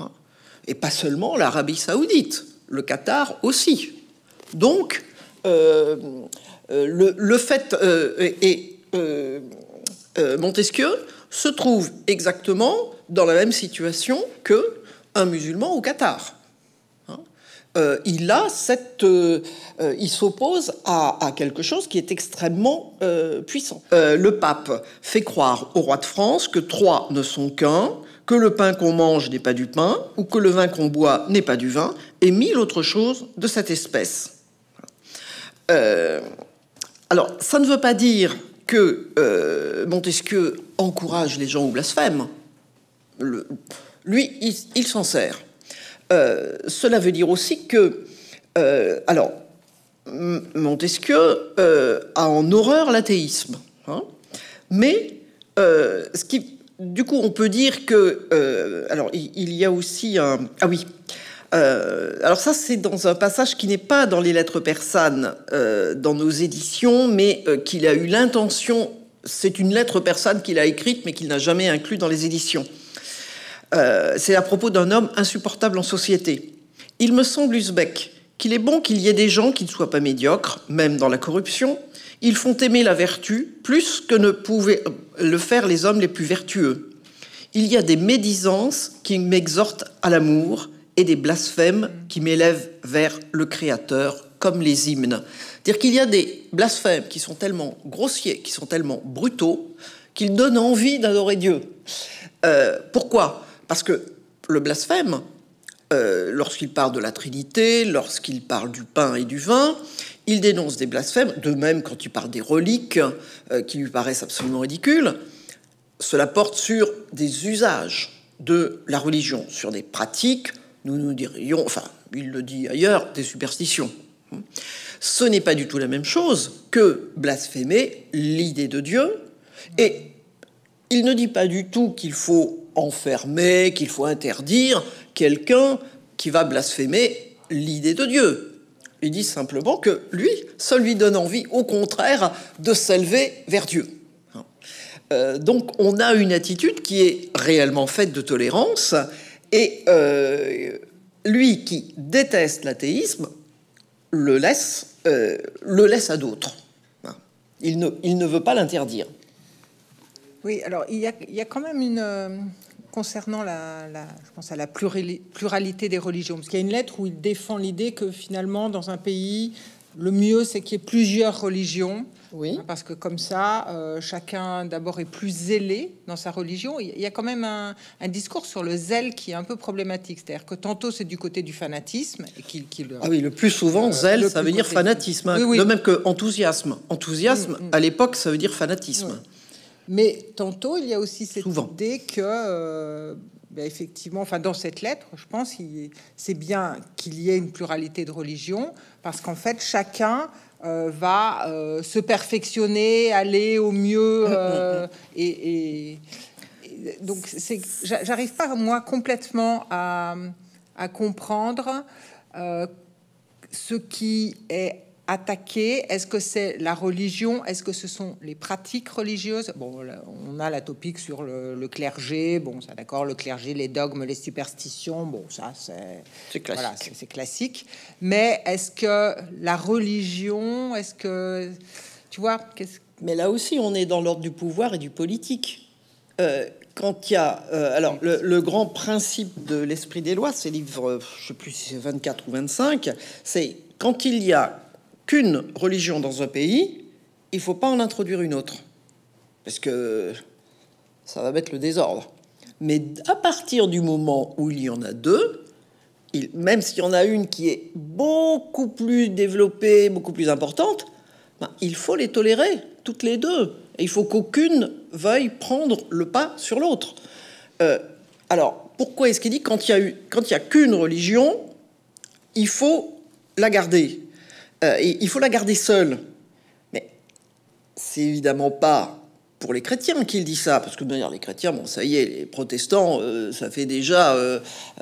Hein? Et pas seulement l'Arabie saoudite, le Qatar aussi. Donc, le fait... Montesquieu se trouve exactement dans la même situation qu'un musulman au Qatar. Hein? Il s'oppose à quelque chose qui est extrêmement puissant. Le pape fait croire au roi de France que trois ne sont qu'un, que le pain qu'on mange n'est pas du pain, ou que le vin qu'on boit n'est pas du vin, et mille autres choses de cette espèce. Alors, ça ne veut pas dire que Montesquieu encourage les gens au blasphème. Lui, il s'en sert. Cela veut dire aussi que... alors, Montesquieu a en horreur l'athéisme. Hein, mais, du coup, on peut dire que... alors, il y a aussi un... Ah oui. Alors ça, c'est dans un passage qui n'est pas dans les Lettres persanes, dans nos éditions, mais qu'il a eu l'intention... C'est une lettre persane qu'il a écrite, mais qu'il n'a jamais inclue dans les éditions. C'est à propos d'un homme insupportable en société. « Il me semble, Uzbek, qu'il est bon qu'il y ait des gens qui ne soient pas médiocres, même dans la corruption. Ils font aimer la vertu plus que ne pouvaient le faire les hommes les plus vertueux. Il y a des médisances qui m'exhortent à l'amour et des blasphèmes qui m'élèvent vers le Créateur, comme les hymnes. » C'est-à-dire qu'il y a des blasphèmes qui sont tellement grossiers, qui sont tellement brutaux, qu'ils donnent envie d'adorer Dieu. Pourquoi ? Parce que le blasphème, lorsqu'il parle de la Trinité, lorsqu'il parle du pain et du vin, il dénonce des blasphèmes, de même quand il parle des reliques qui lui paraissent absolument ridicules. Cela porte sur des usages de la religion, sur des pratiques, nous dirions, enfin, il le dit ailleurs, des superstitions. Ce n'est pas du tout la même chose que blasphémer l'idée de Dieu. Et il ne dit pas du tout qu'il faut enfermer, qu'il faut interdire quelqu'un qui va blasphémer l'idée de Dieu. Il dit simplement que lui, ça lui donne envie, au contraire, de s'élever vers Dieu. Donc on a une attitude qui est réellement faite de tolérance, et lui qui déteste l'athéisme le laisse à d'autres. Il ne veut pas l'interdire. Oui, alors il y a quand même une... concernant je pense à la pluralité des religions, parce qu'il y a une lettre où il défend l'idée que finalement, dans un pays, le mieux, c'est qu'il y ait plusieurs religions, oui. Hein, parce que comme ça, chacun d'abord est plus zélé dans sa religion. Il y a quand même un discours sur le zèle qui est un peu problématique, c'est-à-dire que tantôt c'est du côté du fanatisme. Et ah oui, le plus souvent, zèle, ça veut dire fanatisme, hein, oui, oui. De même que enthousiasme. Enthousiasme, à l'époque, ça veut dire fanatisme. Oui. Mais tantôt, il y a aussi cette idée que, effectivement, enfin, dans cette lettre, je pense, c'est bien qu'il y ait une pluralité de religions, parce qu'en fait, chacun va se perfectionner, aller au mieux, donc j'arrive pas moi complètement à comprendre ce qui est attaqué. Est-ce que c'est la religion? Est-ce que ce sont les pratiques religieuses? Bon, on a la topique sur le clergé. Bon, ça d'accord, le clergé, les dogmes, les superstitions. Bon, ça c'est classique. Voilà, c'est classique. Mais est-ce que la religion, est-ce que tu vois? Mais là aussi, on est dans l'ordre du pouvoir et du politique. Quand il y a... alors, le grand principe de l'esprit des lois, c'est livre, je ne sais plus si c'est 24 ou 25, c'est quand il y a qu'une religion dans un pays, il ne faut pas en introduire une autre. Parce que ça va mettre le désordre. Mais à partir du moment où il y en a deux, même s'il y en a une qui est beaucoup plus développée, beaucoup plus importante, ben, il faut les tolérer, toutes les deux. Et il faut qu'aucune veuille prendre le pas sur l'autre. Alors, pourquoi est-ce qu'il dit quand il n'y a qu'une religion, il faut la garder? Et il faut la garder seule. Mais c'est évidemment pas pour les chrétiens qu'il dit ça, parce que de manière les chrétiens, bon, ça y est, les protestants, ça fait déjà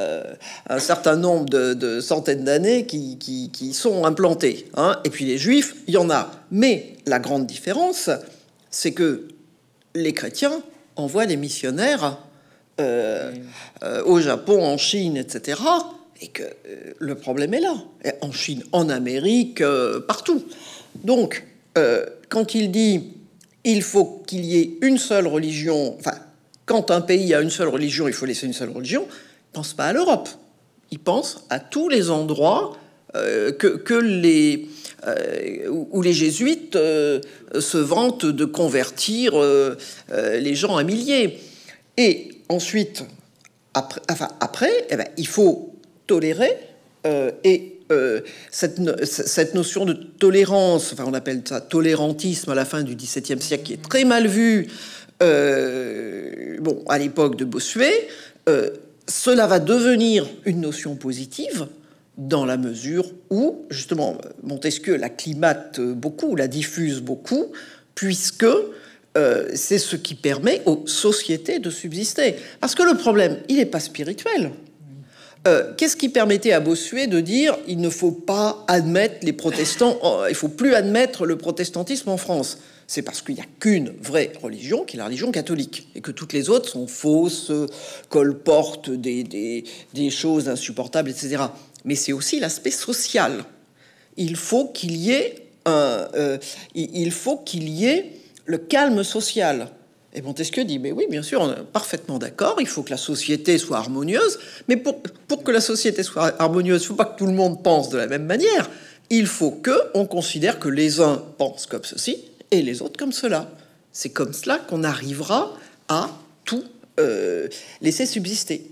un certain nombre de centaines d'années qui sont implantés. Hein. Et puis les juifs, il y en a. Mais la grande différence, c'est que les chrétiens envoient des missionnaires au Japon, en Chine, etc., et que le problème est là. Et en Chine, en Amérique, partout. Donc, quand il dit il faut qu'il y ait une seule religion, enfin, quand un pays a une seule religion, il faut laisser une seule religion, il ne pense pas à l'Europe. Il pense à tous les endroits où les jésuites se vantent de convertir les gens à milliers. Et ensuite, après, il faut tolérer cette notion de tolérance, enfin on appelle ça tolérantisme à la fin du XVIIe siècle, qui est très mal vue bon, à l'époque de Bossuet, cela va devenir une notion positive dans la mesure où, justement, Montesquieu l'acclimate beaucoup, la diffuse beaucoup, puisque c'est ce qui permet aux sociétés de subsister. Parce que le problème, il n'est pas spirituel. Qu'est-ce qui permettait à Bossuet de dire « il ne faut pas admettre les protestants, il ne faut plus admettre le protestantisme en France ». C'est parce qu'il n'y a qu'une vraie religion, qui est la religion catholique, et que toutes les autres sont fausses, colportent des choses insupportables, etc. Mais c'est aussi l'aspect social. Il faut qu'il y ait le calme social. Et Montesquieu dit, mais oui, bien sûr, on est parfaitement d'accord, il faut que la société soit harmonieuse, mais pour que la société soit harmonieuse, il ne faut pas que tout le monde pense de la même manière. Il faut qu'on considère que les uns pensent comme ceci et les autres comme cela. C'est comme cela qu'on arrivera à tout laisser subsister.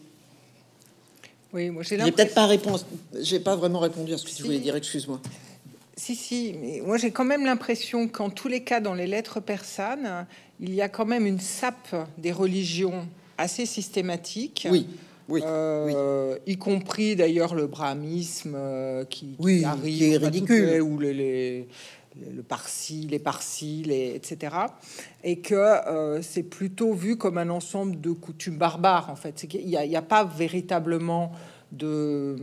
Oui, moi j'ai peut-être pas réponse. J'ai pas vraiment répondu à ce que tu voulais dire. Excuse-moi. Si, mais moi j'ai quand même l'impression qu'en tous les cas dans les lettres persanes, il y a quand même une sape des religions assez systématique. Oui. Y compris d'ailleurs le brahmisme qui arrive, qui est ridicule, ou les parsis, etc. Et que c'est plutôt vu comme un ensemble de coutumes barbares, en fait. C'est qu'il n'y a pas véritablement de...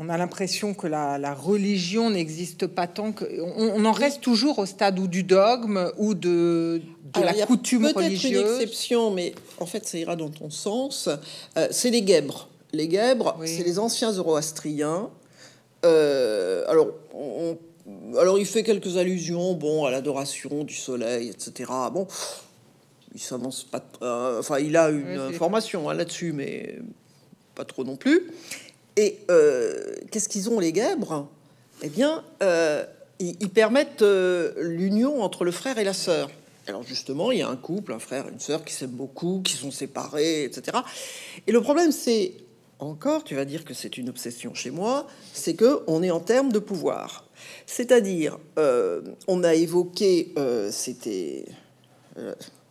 On a l'impression que la religion n'existe pas tant que... On en reste toujours au stade ou du dogme ou de la coutume religieuse. Il y a peut-être une exception, mais en fait, ça ira dans ton sens. C'est les guèbres. Les guèbres, c'est les anciens zoroastriens. Alors, il fait quelques allusions, bon, à l'adoration du soleil, etc. Bon, il s'avance pas... enfin, il a une information là-dessus, mais pas trop non plus. Et qu'est-ce qu'ils ont, les guèbres? Eh bien, ils permettent l'union entre le frère et la sœur. Alors, justement, il y a un couple, un frère et une sœur qui s'aiment beaucoup, qui sont séparés, etc. Et le problème, c'est... Encore, tu vas dire que c'est une obsession chez moi, c'est qu'on est en termes de pouvoir. C'est-à-dire, on a évoqué, c'était...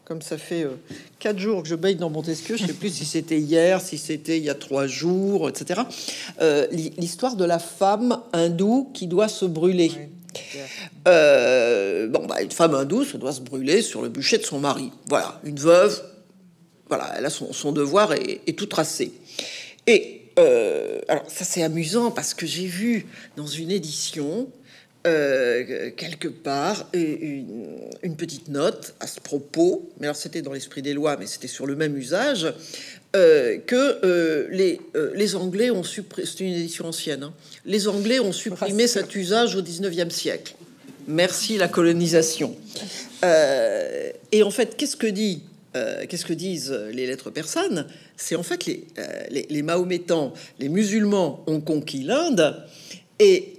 comme ça fait 4 jours que je baigne dans Montesquieu, je ne sais plus si c'était hier, si c'était il y a 3 jours, etc. L'histoire de la femme hindoue qui doit se brûler. Oui. Bon, bah, une femme hindoue se doit se brûler sur le bûcher de son mari. Voilà, une veuve... voilà, elle a son devoir est tout tracé. Et alors ça c'est amusant parce que j'ai vu dans une édition quelque part une petite note à ce propos, mais alors c'était dans l'esprit des lois, mais c'était sur le même usage, que les Anglais ont supprimé, c'est une édition ancienne, hein, les Anglais ont supprimé cet usage au 19e siècle. Merci la colonisation. Et en fait, qu'est-ce que disent les lettres persanes? C'est en fait les mahométans, les musulmans ont conquis l'Inde, et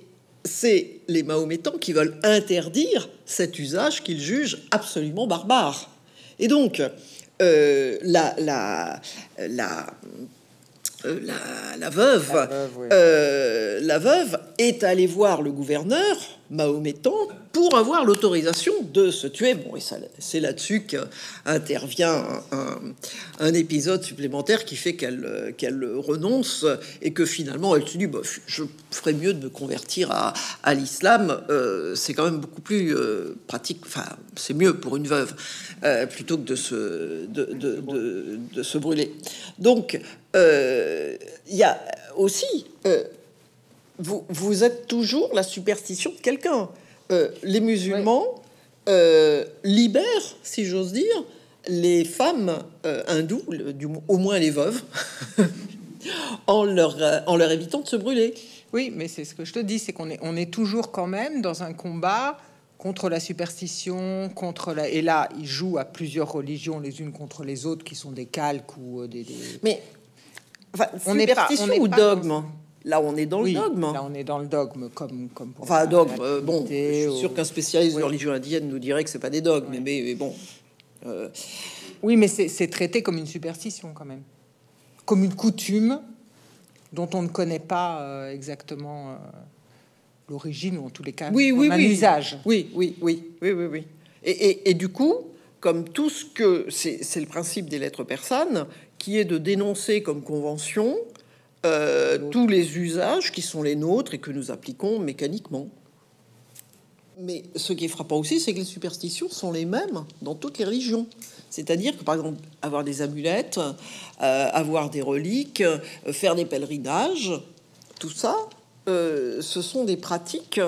c'est les mahométans qui veulent interdire cet usage qu'ils jugent absolument barbare. Et donc, la veuve est allée voir le gouverneur mahométan pour avoir l'autorisation de se tuer. Bon, et c'est là-dessus qu'intervient un épisode supplémentaire qui fait qu'elle renonce et que finalement elle se dit bah, je ferais mieux de me convertir à l'islam, c'est quand même beaucoup plus pratique, enfin c'est mieux pour une veuve plutôt que de se brûler. Donc il y a aussi vous êtes toujours la superstition de quelqu'un. Les musulmans libèrent, si j'ose dire, les femmes hindoues, au moins les veuves, en leur évitant de se brûler. Oui, mais c'est ce que je te dis, c'est qu'on est toujours quand même dans un combat contre la superstition, et là, ils jouent à plusieurs religions les unes contre les autres, qui sont des calques ou des... Mais enfin, superstition ou dogme ? Là, on est dans le dogme. Là, on est dans le dogme, comme pour... Enfin, dogme, bon, je suis sûr qu'un spécialiste de religion indienne nous dirait que c'est pas des dogmes, ouais. mais bon... Oui, mais c'est traité comme une superstition, quand même. Comme une coutume dont on ne connaît pas exactement l'origine, ou en tous les cas, l'usage. Oui. Et du coup, comme tout ce que... C'est le principe des lettres persanes, qui est de dénoncer comme convention... tous les usages qui sont les nôtres et que nous appliquons mécaniquement. Mais ce qui est frappant aussi, c'est que les superstitions sont les mêmes dans toutes les religions. C'est-à-dire que, par exemple, avoir des amulettes, avoir des reliques, faire des pèlerinages, tout ça, ce sont des pratiques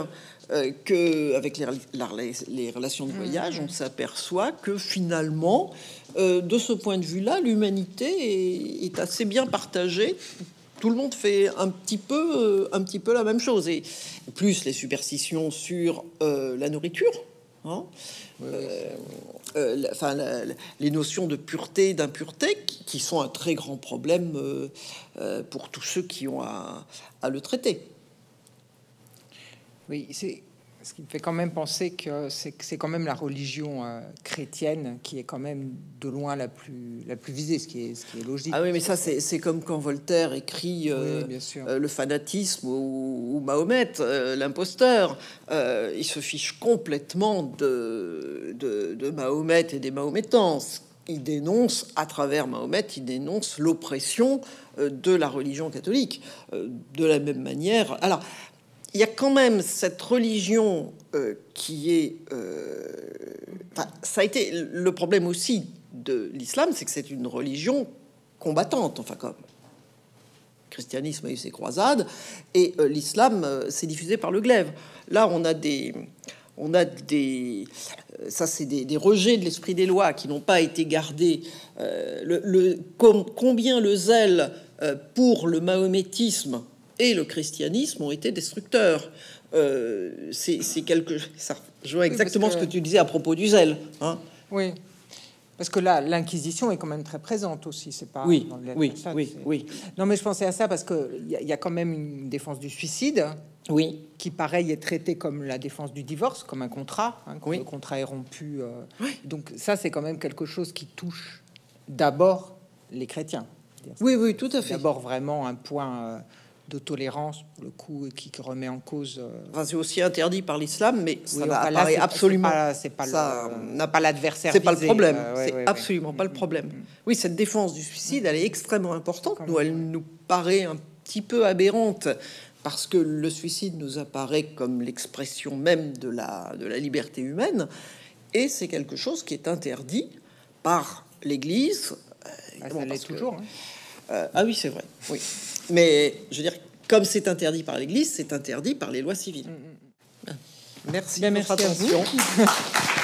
qu'avec les relations de voyage, on s'aperçoit que finalement, de ce point de vue-là, l'humanité est assez bien partagée. Tout le monde fait un petit peu la même chose. Et plus les superstitions sur la nourriture, hein, les notions de pureté, d'impureté, qui sont un très grand problème pour tous ceux qui ont à le traiter. Oui, c'est ce qui me fait quand même penser que c'est quand même la religion chrétienne qui est quand même de loin la plus visée, ce qui est logique. Ah oui, mais ça, c'est comme quand Voltaire écrit le fanatisme ou Mahomet, l'imposteur. Il se fiche complètement de Mahomet et des Mahométans. Il dénonce, à travers Mahomet, il dénonce l'oppression de la religion catholique. De la même manière... Alors, il y a quand même cette religion qui est... ça a été le problème aussi de l'islam, c'est que c'est une religion combattante. Enfin, comme le christianisme a eu ses croisades, et l'islam s'est diffusé par le glaive. Là, on a des rejets de l'esprit des lois qui n'ont pas été gardés. Combien le zèle pour le mahométisme et le christianisme ont été destructeurs. C'est quelque... Ça rejoint exactement ce que tu disais à propos du zèle. Hein. Oui, parce que là, l'Inquisition est quand même très présente aussi. C'est pas... Oui, dans les... oui. Non, mais je pensais à ça parce qu'il y a quand même une défense du suicide, oui, qui, pareil, est traitée comme la défense du divorce, comme un contrat, hein, quand le contrat est rompu. Oui. Donc ça, c'est quand même quelque chose qui touche d'abord les chrétiens. Oui, tout à fait. D'abord vraiment un point... de tolérance, pour le coup, qui remet en cause... Enfin, c'est aussi interdit par l'islam, mais ça apparaît absolument... Ça n'a pas l'adversaire. C'est pas le problème. C'est absolument pas le problème. Oui, cette défense du suicide, elle est extrêmement importante. Nous, elle nous paraît un petit peu aberrante, parce que le suicide nous apparaît comme l'expression même de la liberté humaine, et c'est quelque chose qui est interdit par l'Église, Ah, ça l'est toujours. Hein. Ah oui, c'est vrai. Oui. Mais je veux dire, comme c'est interdit par l'Église, c'est interdit par les lois civiles. Merci. Bien, merci à vous.